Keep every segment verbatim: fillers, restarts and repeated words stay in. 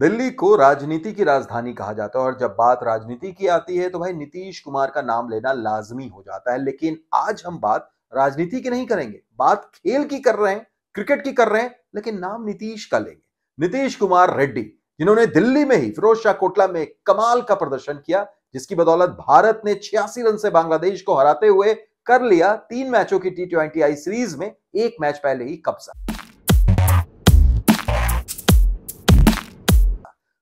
दिल्ली को राजनीति की राजधानी कहा जाता है और जब बात राजनीति की आती है तो भाई नीतीश कुमार का नाम लेना लाजमी हो जाता है। लेकिन आज हम बात राजनीति की नहीं करेंगे, बात खेल की कर रहे हैं, क्रिकेट की कर रहे हैं, लेकिन नाम नीतीश का लेंगे। नीतीश कुमार रेड्डी जिन्होंने दिल्ली में ही फिरोज शाह कोटला में कमाल का प्रदर्शन किया, जिसकी बदौलत भारत ने छियासी रन से बांग्लादेश को हराते हुए कर लिया तीन मैचों की टी ट्वेंटी आई सीरीज में एक मैच पहले ही कब्जा।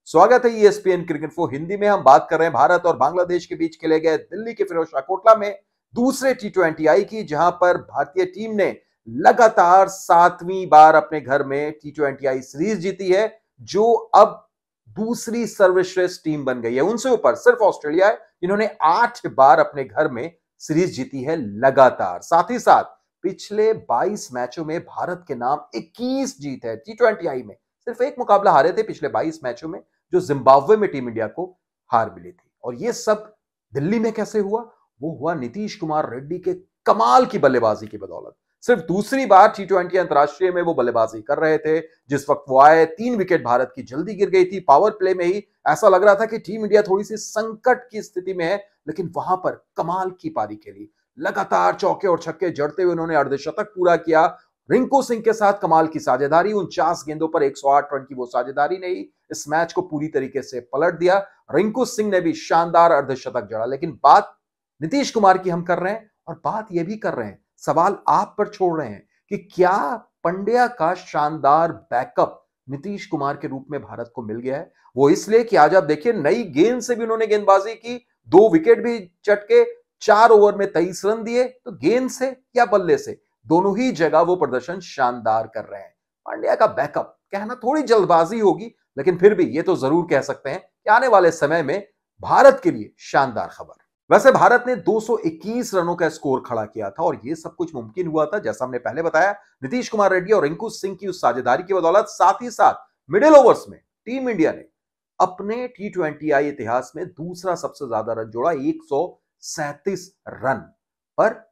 स्वागत है E S P N cricket for Hindi में। हम बात कर रहे हैं भारत और बांग्लादेश के बीच खेले गए दिल्ली के फिरोज शाह कोटला में दूसरे टी ट्वेंटी आई की, जहां पर भारतीय टीम ने लगातार सातवीं बार अपने घर में टी ट्वेंटी आई सीरीज जीती है, जो अब दूसरी सर्वश्रेष्ठ टीम बन गई है। उनसे ऊपर सिर्फ ऑस्ट्रेलिया है जिन्होंने आठ बार अपने घर में सीरीज जीती है लगातार। साथ ही साथ पिछले बाईस मैचों में भारत के नाम इक्कीस जीत है। टी ट्वेंटी आई में सिर्फ एक मुकाबला हारे थे पिछले बाईस मैचों में, जो जिम्बाब्वे में टीम इंडिया को हार मिली थी। और ये सब दिल्ली में कैसे हुआ? वो हुआ नीतीश कुमार रेड्डी के कमाल की बल्लेबाजी की बदौलत। सिर्फ दूसरी बार टी ट्वेंटी अंतरराष्ट्रीय में वो बल्लेबाजी कर रहे थे, जिस वक्त वो आए तीन विकेट भारत की जल्दी गिर गई थी। पावर प्ले में ही ऐसा लग रहा था कि टीम इंडिया थोड़ी सी संकट की स्थिति में है, लेकिन वहां पर कमाल की पारी खेली। लगातार चौके और छक्के जड़ते हुए उन्होंने अर्धशतक पूरा किया। रिंकू सिंह के साथ कमाल की साझेदारी, उनचास गेंदों पर एक सौ आठ रन की वो साझेदारी ने ही इस मैच को पूरी तरीके से पलट दिया। रिंकू सिंह ने भी शानदार अर्धशतक जड़ा। लेकिन बात नीतीश कुमार की हम कर रहे हैं और बात ये भी कर रहे हैं, सवाल आप पर छोड़ रहे हैं कि क्या पंड्या का शानदार बैकअप नीतीश कुमार के रूप में भारत को मिल गया है? वो इसलिए कि आज आप देखिए नई गेंद से भी उन्होंने गेंदबाजी की, दो विकेट भी चटके, चार ओवर में तेईस रन दिए। तो गेंद से या बल्ले से दोनों ही जगह वो प्रदर्शन शानदार कर रहे हैं। पांड्या का बैकअप कहना थोड़ी जल्दबाजी होगी, लेकिन फिर भी ये तो जरूर कह सकते हैं कि आने वाले समय में भारत के लिए शानदार खबर। वैसे भारत ने दो सौ इक्कीस रनों का स्कोर खड़ा किया था और ये सब कुछ मुमकिन हुआ था, जैसा हमने पहले बताया, नीतीश कुमार रेड्डी और रिंकू सिंह की उस साझेदारी की बदौलत। साथ ही साथ मिडिल ओवर्स में टीम इंडिया ने अपने टी ट्वेंटी आई इतिहास में दूसरा सबसे ज्यादा रन जोड़ा, एक सौ सैंतीस रन। पर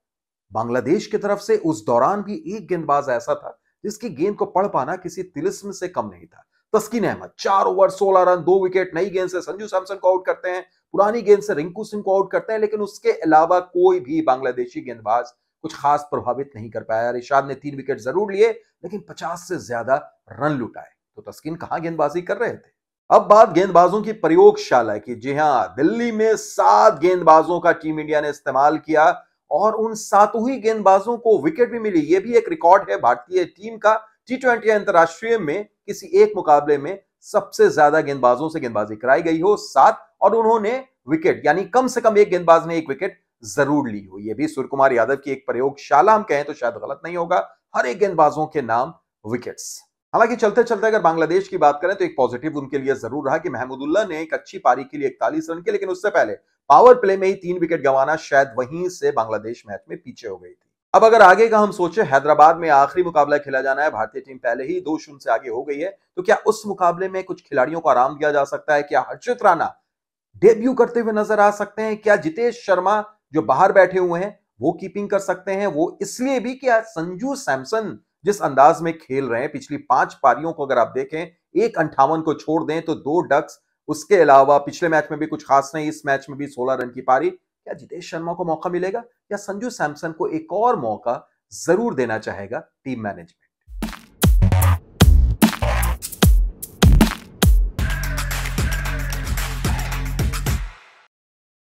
बांग्लादेश की तरफ से उस दौरान भी एक गेंदबाज ऐसा था जिसकी गेंद को पढ़ पाना किसी तिलिस्म से कम नहीं था। तस्किन अहमद चार ओवर सोलह रन, दो विकेट, नई गेंद से संजू सैमसन को आउट करते हैं, पुरानी गेंद से रिंकू सिंह को आउट करते हैं। लेकिन उसके अलावा कोई भी बांग्लादेशी गेंदबाज कुछ खास प्रभावित नहीं कर पाया। इरशाद ने तीन विकेट जरूर लिए, लेकिन पचास से ज्यादा रन लुटाए। तो तस्किन कहाँ गेंदबाजी कर रहे थे? अब बात गेंदबाजों की प्रयोगशाला की। जी हाँ, दिल्ली में सात गेंदबाजों का टीम इंडिया ने इस्तेमाल किया और उन सातों ही गेंदबाजों को विकेट भी मिली। यह भी एक रिकॉर्ड है भारतीय टीम का, टी ट्वेंटी अंतरराष्ट्रीय में किसी एक मुकाबले में सबसे ज्यादा गेंदबाजों से गेंदबाजी कराई गई हो, सात, और उन्होंने विकेट, यानी कम से कम एक गेंदबाज ने एक विकेट जरूर ली हो। यह भी सूर्य कुमार यादव की एक प्रयोगशाला हम कहें तो शायद गलत नहीं होगा। हर एक गेंदबाजों के नाम विकेट्स। हालांकि चलते चलते अगर बांग्लादेश की बात करें तो एक पॉजिटिव उनके लिए जरूर रहा कि महमूदुल्लाह ने एक अच्छी पारी के लिए इकतालीस रन के, लेकिन उससे पहले पावर प्ले में ही तीन विकेट गंवाना, शायद वहीं से बांग्लादेश मैच में पीछे हो गई थी। अब अगर आगे का हम सोचे, हैदराबाद में आखिरी मुकाबला खेला जाना है, भारतीय टीम पहले ही दो शून्य से आगे हो गई है, तो क्या उस मुकाबले में कुछ खिलाड़ियों को आराम दिया जा सकता है? क्या हर्षित राणा डेब्यू करते हुए नजर आ सकते हैं? क्या जितेश शर्मा जो बाहर बैठे हुए हैं वो कीपिंग कर सकते हैं? वो इसलिए भी कि आज संजू सैमसन जिस अंदाज में खेल रहे हैं, पिछली पांच पारियों को अगर आप देखें, एक अंठावन को छोड़ दें तो दो डक्स, उसके अलावा पिछले मैच में भी कुछ खास नहीं, इस मैच में भी सोलह रन की पारी। क्या जितेश शर्मा को मौका मिलेगा या संजू सैमसन को एक और मौका जरूर देना चाहेगा टीम मैनेजमेंट?